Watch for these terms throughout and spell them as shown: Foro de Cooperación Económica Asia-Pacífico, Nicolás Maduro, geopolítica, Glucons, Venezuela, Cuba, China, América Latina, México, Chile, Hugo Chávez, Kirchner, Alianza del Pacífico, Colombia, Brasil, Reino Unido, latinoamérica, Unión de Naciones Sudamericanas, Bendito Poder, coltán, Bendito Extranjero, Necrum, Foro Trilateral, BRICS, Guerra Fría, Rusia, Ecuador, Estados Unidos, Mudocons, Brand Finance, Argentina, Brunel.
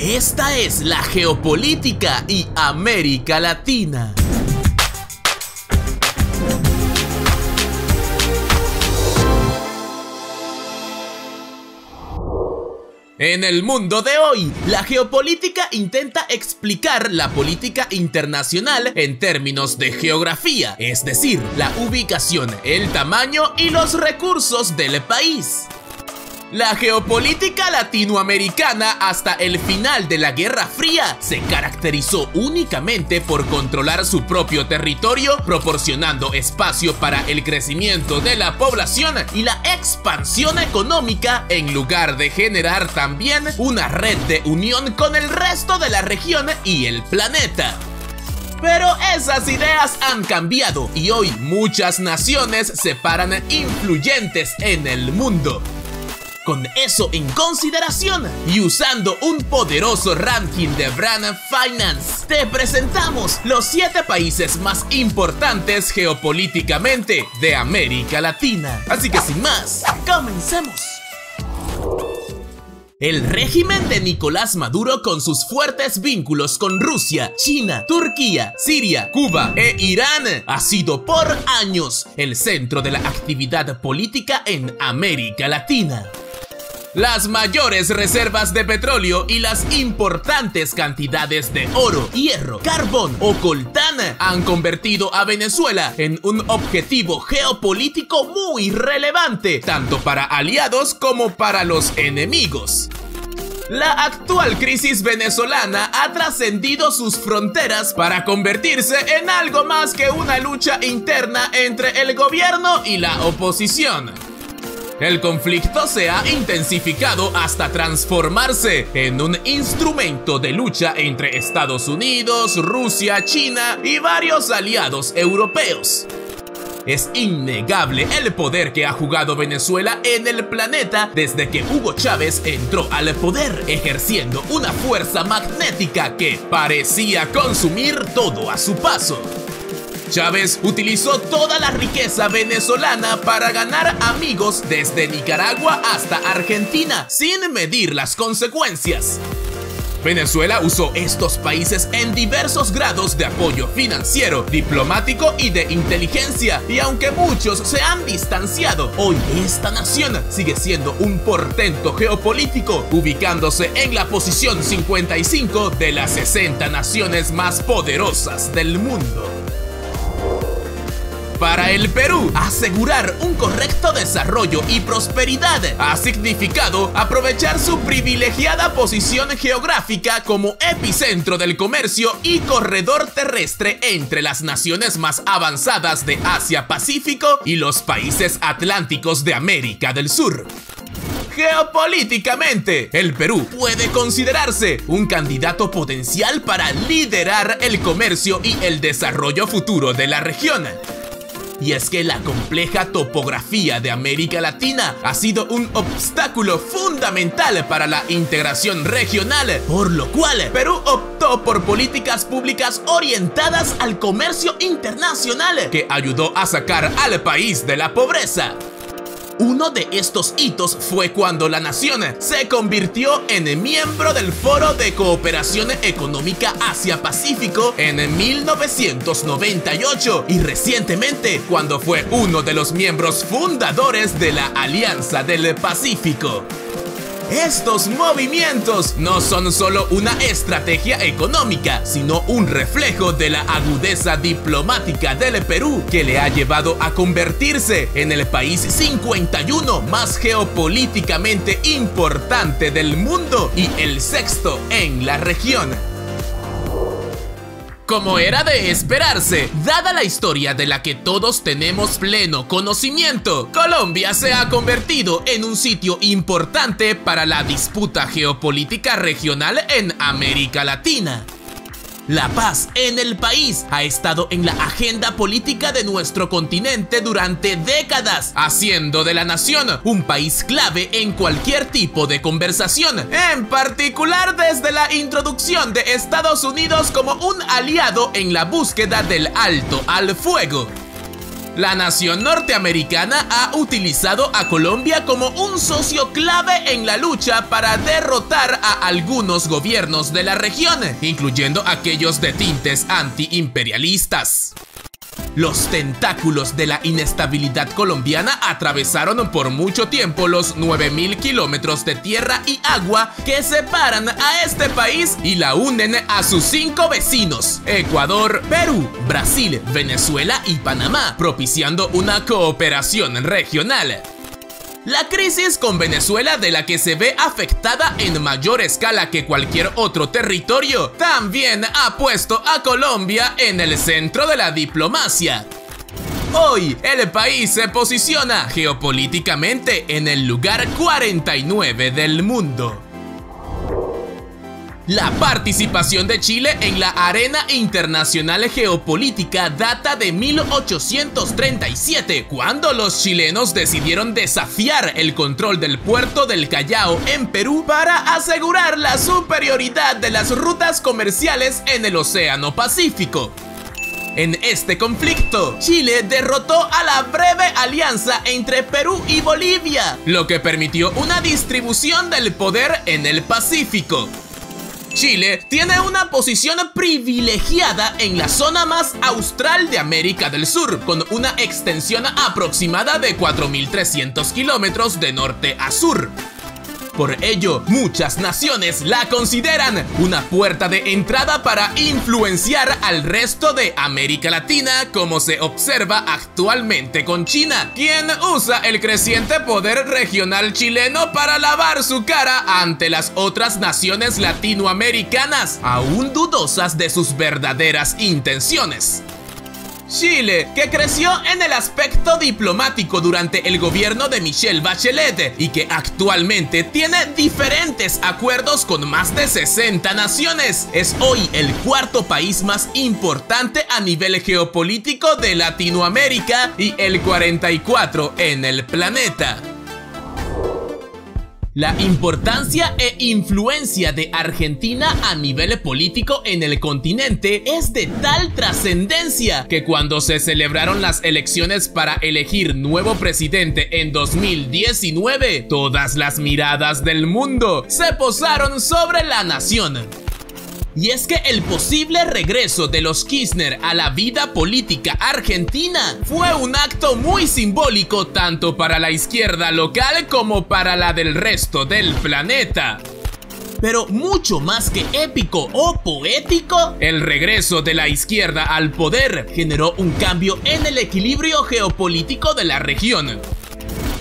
Esta es la geopolítica y América Latina. En el mundo de hoy, la geopolítica intenta explicar la política internacional en términos de geografía, es decir, la ubicación, el tamaño y los recursos del país. La geopolítica latinoamericana hasta el final de la Guerra Fría se caracterizó únicamente por controlar su propio territorio, proporcionando espacio para el crecimiento de la población y la expansión económica, en lugar de generar también una red de unión con el resto de la región y el planeta. Pero esas ideas han cambiado y hoy muchas naciones se paran influyentes en el mundo. Con eso en consideración y usando un poderoso ranking de Brand Finance, te presentamos los 7 países más importantes geopolíticamente de América Latina. Así que sin más, comencemos. El régimen de Nicolás Maduro, con sus fuertes vínculos con Rusia, China, Turquía, Siria, Cuba e Irán, ha sido por años el centro de la actividad política en América Latina. Las mayores reservas de petróleo y las importantes cantidades de oro, hierro, carbón o coltán han convertido a Venezuela en un objetivo geopolítico muy relevante, tanto para aliados como para los enemigos. La actual crisis venezolana ha trascendido sus fronteras para convertirse en algo más que una lucha interna entre el gobierno y la oposición. El conflicto se ha intensificado hasta transformarse en un instrumento de lucha entre Estados Unidos, Rusia, China y varios aliados europeos. Es innegable el poder que ha jugado Venezuela en el planeta desde que Hugo Chávez entró al poder, ejerciendo una fuerza magnética que parecía consumir todo a su paso. Chávez utilizó toda la riqueza venezolana para ganar amigos desde Nicaragua hasta Argentina, sin medir las consecuencias. Venezuela usó estos países en diversos grados de apoyo financiero, diplomático y de inteligencia, y aunque muchos se han distanciado, hoy esta nación sigue siendo un portento geopolítico, ubicándose en la posición 55 de las 60 naciones más poderosas del mundo. Para el Perú, asegurar un correcto desarrollo y prosperidad ha significado aprovechar su privilegiada posición geográfica como epicentro del comercio y corredor terrestre entre las naciones más avanzadas de Asia-Pacífico y los países atlánticos de América del Sur. Geopolíticamente, el Perú puede considerarse un candidato potencial para liderar el comercio y el desarrollo futuro de la región. Y es que la compleja topografía de América Latina ha sido un obstáculo fundamental para la integración regional, por lo cual Perú optó por políticas públicas orientadas al comercio internacional, que ayudó a sacar al país de la pobreza. Uno de estos hitos fue cuando la nación se convirtió en miembro del Foro de Cooperación Económica Asia-Pacífico en 1998 y recientemente cuando fue uno de los miembros fundadores de la Alianza del Pacífico. Estos movimientos no son solo una estrategia económica, sino un reflejo de la agudeza diplomática del Perú, que le ha llevado a convertirse en el país 51 más geopolíticamente importante del mundo y el 6º en la región. Como era de esperarse, dada la historia de la que todos tenemos pleno conocimiento, Colombia se ha convertido en un sitio importante para la disputa geopolítica regional en América Latina. La paz en el país ha estado en la agenda política de nuestro continente durante décadas, haciendo de la nación un país clave en cualquier tipo de conversación, en particular desde la introducción de Estados Unidos como un aliado en la búsqueda del alto al fuego. La nación norteamericana ha utilizado a Colombia como un socio clave en la lucha para derrotar a algunos gobiernos de la región, incluyendo aquellos de tintes antiimperialistas. Los tentáculos de la inestabilidad colombiana atravesaron por mucho tiempo los 9.000 kilómetros de tierra y agua que separan a este país y la unen a sus 5 vecinos, Ecuador, Perú, Brasil, Venezuela y Panamá, propiciando una cooperación regional. La crisis con Venezuela, de la que se ve afectada en mayor escala que cualquier otro territorio, también ha puesto a Colombia en el centro de la diplomacia. Hoy, el país se posiciona geopolíticamente en el lugar 49 del mundo. La participación de Chile en la arena internacional geopolítica data de 1837, cuando los chilenos decidieron desafiar el control del puerto del Callao en Perú para asegurar la superioridad de las rutas comerciales en el Océano Pacífico. En este conflicto, Chile derrotó a la breve alianza entre Perú y Bolivia, lo que permitió una distribución del poder en el Pacífico. Chile tiene una posición privilegiada en la zona más austral de América del Sur, con una extensión aproximada de 4.300 kilómetros de norte a sur. Por ello, muchas naciones la consideran una puerta de entrada para influenciar al resto de América Latina, como se observa actualmente con China, quien usa el creciente poder regional chileno para lavar su cara ante las otras naciones latinoamericanas, aún dudosas de sus verdaderas intenciones. Chile, que creció en el aspecto diplomático durante el gobierno de Michelle Bachelet y que actualmente tiene diferentes acuerdos con más de 60 naciones, es hoy el cuarto país más importante a nivel geopolítico de Latinoamérica y el 44 en el planeta. La importancia e influencia de Argentina a nivel político en el continente es de tal trascendencia que cuando se celebraron las elecciones para elegir nuevo presidente en 2019, todas las miradas del mundo se posaron sobre la nación. Y es que el posible regreso de los Kirchner a la vida política argentina fue un acto muy simbólico tanto para la izquierda local como para la del resto del planeta. Pero mucho más que épico o poético, el regreso de la izquierda al poder generó un cambio en el equilibrio geopolítico de la región.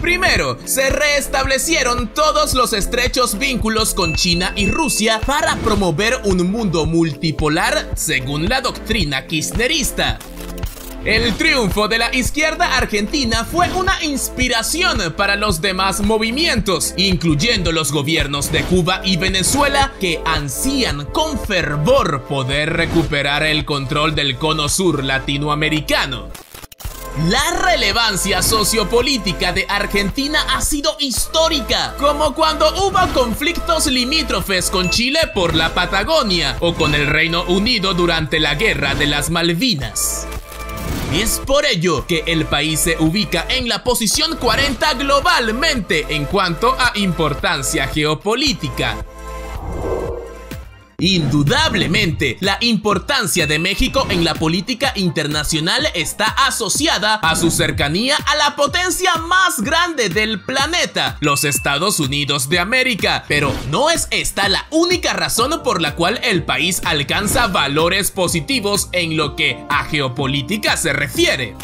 Primero, se restablecieron todos los estrechos vínculos con China y Rusia para promover un mundo multipolar según la doctrina kirchnerista. El triunfo de la izquierda argentina fue una inspiración para los demás movimientos, incluyendo los gobiernos de Cuba y Venezuela, que ansían con fervor poder recuperar el control del cono sur latinoamericano. La relevancia sociopolítica de Argentina ha sido histórica, como cuando hubo conflictos limítrofes con Chile por la Patagonia o con el Reino Unido durante la Guerra de las Malvinas. Es por ello que el país se ubica en la posición 40 globalmente en cuanto a importancia geopolítica. Indudablemente, la importancia de México en la política internacional está asociada a su cercanía a la potencia más grande del planeta, los Estados Unidos de América, pero no es esta la única razón por la cual el país alcanza valores positivos en lo que a geopolítica se refiere.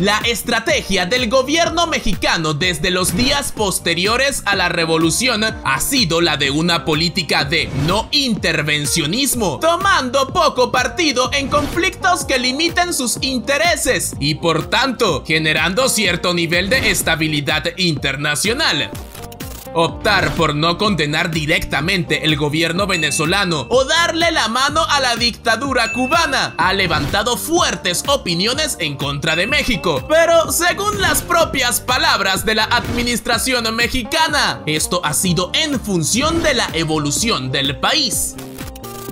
La estrategia del gobierno mexicano desde los días posteriores a la revolución ha sido la de una política de no intervencionismo, tomando poco partido en conflictos que limiten sus intereses y, por tanto, generando cierto nivel de estabilidad internacional. Optar por no condenar directamente el gobierno venezolano o darle la mano a la dictadura cubana ha levantado fuertes opiniones en contra de México, pero según las propias palabras de la administración mexicana, esto ha sido en función de la evolución del país.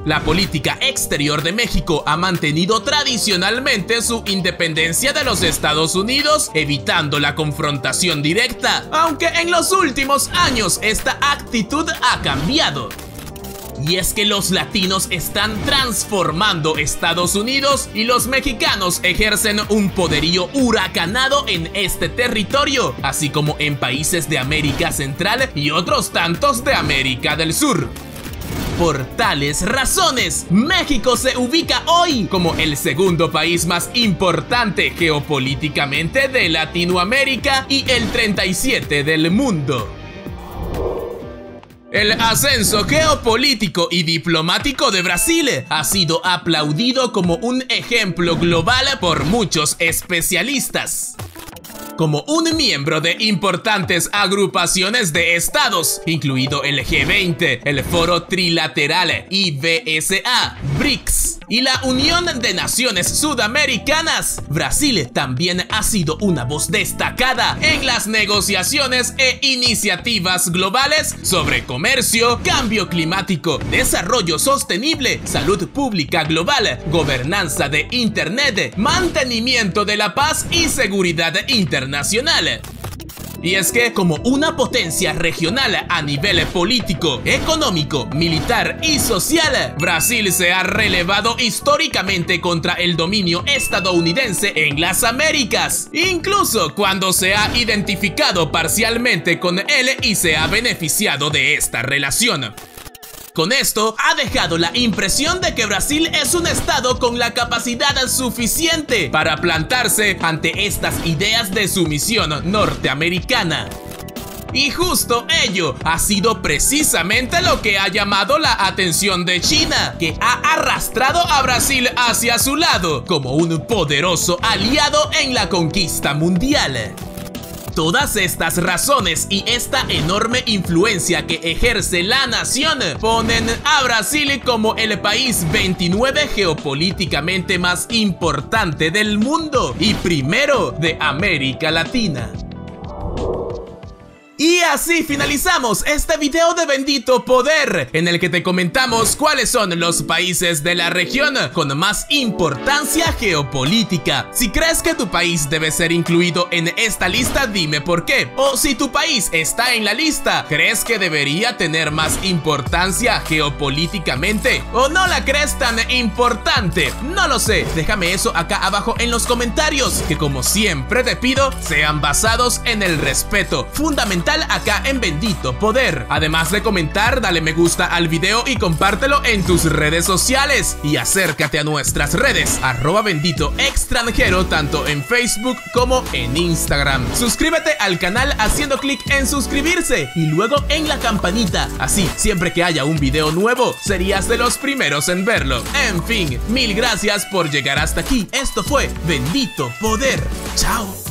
La política exterior de México ha mantenido tradicionalmente su independencia de los Estados Unidos, evitando la confrontación directa, aunque en los últimos años esta actitud ha cambiado. Y es que los latinos están transformando Estados Unidos y los mexicanos ejercen un poderío huracanado en este territorio, así como en países de América Central y otros tantos de América del Sur. Por tales razones, México se ubica hoy como el segundo país más importante geopolíticamente de Latinoamérica y el 37 del mundo. El ascenso geopolítico y diplomático de Brasil ha sido aplaudido como un ejemplo global por muchos especialistas. Como un miembro de importantes agrupaciones de estados, incluido el G20, el Foro Trilateral, IBSA, BRICS y la Unión de Naciones Sudamericanas, Brasil también ha sido una voz destacada en las negociaciones e iniciativas globales sobre comercio, cambio climático, desarrollo sostenible, salud pública global, gobernanza de Internet, mantenimiento de la paz y seguridad internacional. Y es que, como una potencia regional a nivel político, económico, militar y social, Brasil se ha relevado históricamente contra el dominio estadounidense en las Américas, incluso cuando se ha identificado parcialmente con él y se ha beneficiado de esta relación. Con esto, ha dejado la impresión de que Brasil es un estado con la capacidad suficiente para plantarse ante estas ideas de sumisión norteamericana. Y justo ello ha sido precisamente lo que ha llamado la atención de China, que ha arrastrado a Brasil hacia su lado como un poderoso aliado en la conquista mundial. Todas estas razones y esta enorme influencia que ejerce la nación ponen a Brasil como el país 29 geopolíticamente más importante del mundo y primero de América Latina. Y así finalizamos este video de Bendito Poder, en el que te comentamos cuáles son los países de la región con más importancia geopolítica. Si crees que tu país debe ser incluido en esta lista, dime por qué. O si tu país está en la lista, ¿crees que debería tener más importancia geopolíticamente? ¿O no la crees tan importante? No lo sé, déjame eso acá abajo en los comentarios, que como siempre te pido, sean basados en el respeto fundamental acá en Bendito Poder. Además de comentar, dale me gusta al video y compártelo en tus redes sociales. Y acércate a nuestras redes, @BenditoExtranjero, tanto en Facebook como en Instagram. Suscríbete al canal haciendo clic en suscribirse y luego en la campanita. Así, siempre que haya un video nuevo, serías de los primeros en verlo. En fin, mil gracias por llegar hasta aquí. Esto fue Bendito Poder. Chao.